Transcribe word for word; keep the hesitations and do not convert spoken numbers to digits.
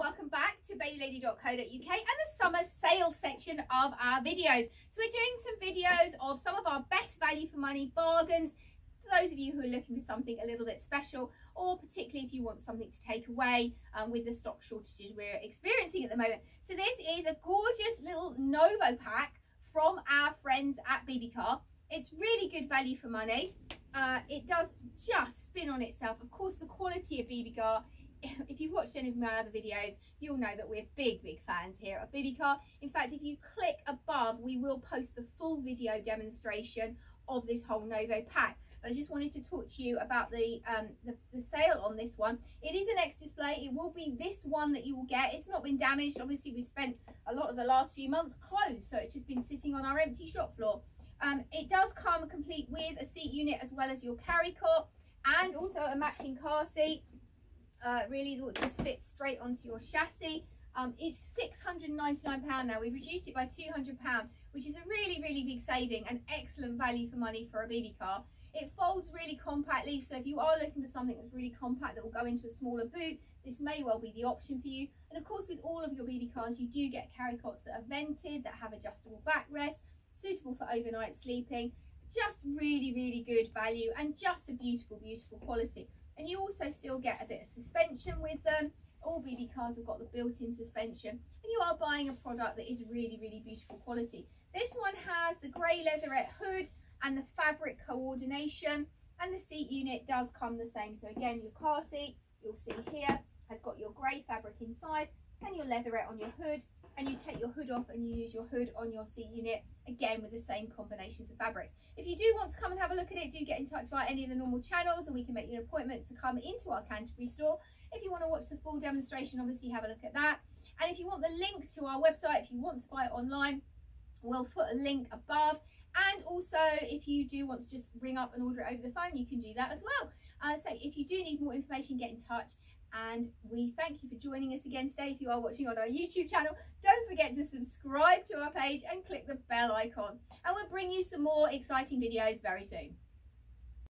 welcome back to babylady dot co dot U K and the summer sale section of our videos. So we're doing some videos of some of our best value for money bargains for those of you who are looking for something a little bit special, or particularly if you want something to take away um, with the stock shortages we're experiencing at the moment. So this is a gorgeous little Novo Pack from our friends at Bebecar. It's really good value for money. Uh, it does just spin on itself. Of course, the quality of Bebecar, if you've watched any of my other videos, you'll know that we're big, big fans here at Bebecar. In fact, if you click above, we will post the full video demonstration of this whole Novo Pack. But I just wanted to talk to you about the, um, the, the sale on this one. It is an ex-display. It will be this one that you will get. It's not been damaged. Obviously, we've spent a lot of the last few months closed, so it's just been sitting on our empty shop floor. Um, it does come complete with a seat unit as well as your carry cot and also a matching car seat. Uh, really just fits straight onto your chassis. Um, it's six hundred and ninety-nine pounds now. We've reduced it by two hundred pounds, which is a really, really big saving and excellent value for money for a Bebecar. It folds really compactly, so if you are looking for something that's really compact that will go into a smaller boot, this may well be the option for you. And of course, with all of your Bebecars, you do get carry cots that are vented, that have adjustable backrests, suitable for overnight sleeping. Just really, really good value and just a beautiful, beautiful quality. And you also still get a bit of suspension with them. All Bebecars have got the built-in suspension, and you are buying a product that is really, really beautiful quality. This one has the grey leatherette hood and the fabric coordination, and the seat unit does come the same. So again, your car seat, you'll see here, has got your grey fabric inside and your leatherette on your hood, and you take your hood off and you use your hood on your seat unit, again with the same combinations of fabrics. If you do want to come and have a look at it, do get in touch via any of the normal channels and we can make you an appointment to come into our Canterbury store. If you want to watch the full demonstration, obviously have a look at that. And if you want the link to our website, if you want to buy it online, we'll put a link above. And also, if you do want to just ring up and order it over the phone, you can do that as well. Uh, so if you do need more information, get in touch. And we thank you for joining us again today. If you are watching on our YouTube channel, don't forget to subscribe to our page and click the bell icon. And we'll bring you some more exciting videos very soon.